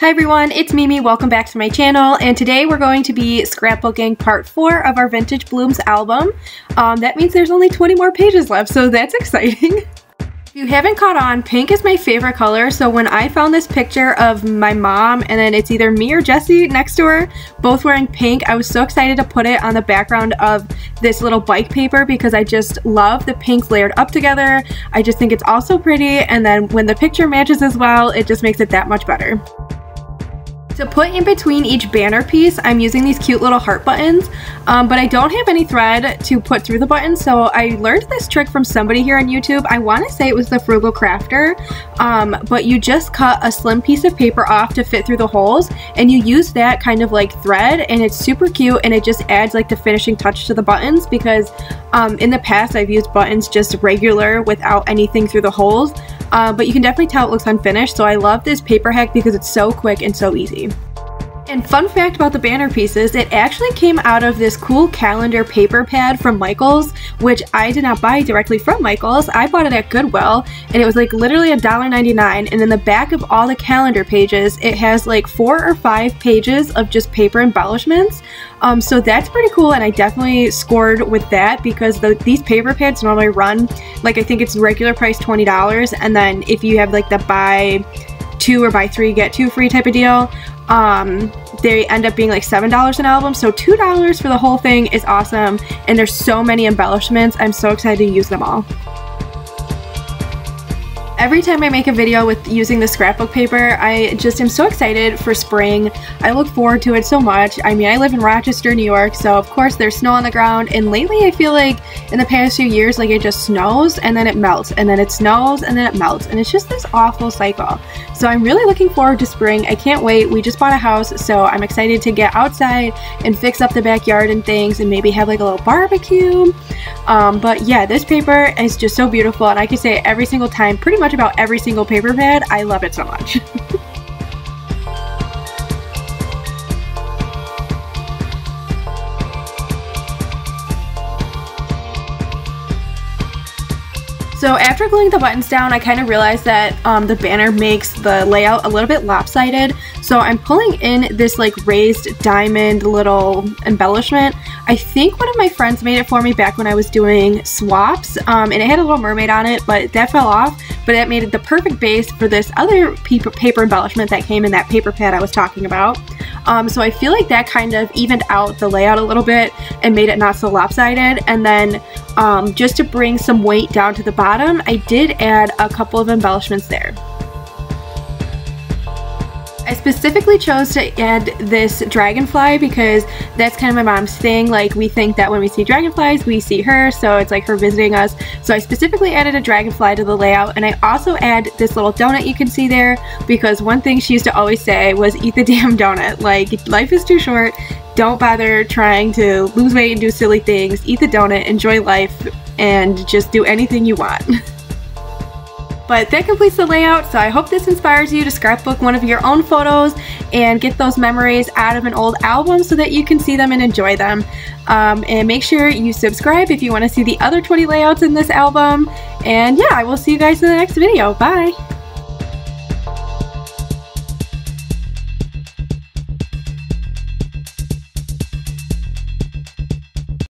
Hi everyone, it's Mimi, welcome back to my channel, and today we're going to be scrapbooking part 4 of our Vintage Blooms album. That means there's only 20 more pages left, so that's exciting. If you haven't caught on, pink is my favorite color, so when I found this picture of my mom, and then it's either me or Jessie next to her, both wearing pink, I was so excited to put it on the background of this little bike paper because I just love the pinks layered up together. I just think it's all so pretty, and then when the picture matches as well, it just makes it that much better. To put in between each banner piece, I'm using these cute little heart buttons, but I don't have any thread to put through the buttons, so I learned this trick from somebody here on YouTube. I want to say it was the Frugal Crafter, but you just cut a slim piece of paper off to fit through the holes, and you use that kind of like thread, and it's super cute, and it just adds like the finishing touch to the buttons because in the past I've used buttons just regular without anything through the holes. But you can definitely tell it looks unfinished, so I love this paper hack because it's so quick and so easy. And fun fact about the banner pieces, it actually came out of this cool calendar paper pad from Michaels, which I did not buy directly from Michaels. I bought it at Goodwill, and it was like literally $1.99, and in the back of all the calendar pages, it has like 4 or 5 pages of just paper embellishments. So that's pretty cool, and I definitely scored with that because these paper pads normally run, like I think it's regular price $20, and then if you have like the buy 2 or buy 3 get 2 free type of deal, they end up being like $7 an album, so $2 for the whole thing is awesome, and there's so many embellishments. I'm so excited to use them all. Every time I make a video with using the scrapbook paper, I just am so excited for spring. I look forward to it so much. I mean, I live in Rochester, New York, so of course there's snow on the ground, and lately I feel like in the past few years, like it just snows and then it melts, and then it snows and then it melts, and it's just this awful cycle. So I'm really looking forward to spring. I can't wait. We just bought a house, so I'm excited to get outside and fix up the backyard and things and maybe have like a little barbecue. But yeah, this paper is just so beautiful, and I can say it every single time, pretty much about every single paper pad. I love it so much. So after gluing the buttons down, I kind of realized that the banner makes the layout a little bit lopsided. So I'm pulling in this like raised diamond little embellishment. I think one of my friends made it for me back when I was doing swaps, and it had a little mermaid on it, but that fell off. But that made it the perfect base for this other paper embellishment that came in that paper pad I was talking about. So I feel like that kind of evened out the layout a little bit and made it not so lopsided. And then just to bring some weight down to the bottom, I did add a couple of embellishments there. I specifically chose to add this dragonfly because that's kind of my mom's thing. Like, we think that when we see dragonflies, we see her, so it's like her visiting us. So I specifically added a dragonfly to the layout, and I also add this little donut you can see there because one thing she used to always say was, "Eat the damn donut." Like, life is too short. Don't bother trying to lose weight and do silly things. Eat the donut, enjoy life, and just do anything you want. But that completes the layout, so I hope this inspires you to scrapbook one of your own photos and get those memories out of an old album so that you can see them and enjoy them. And make sure you subscribe if you want to see the other 20 layouts in this album. And yeah, I will see you guys in the next video. Bye!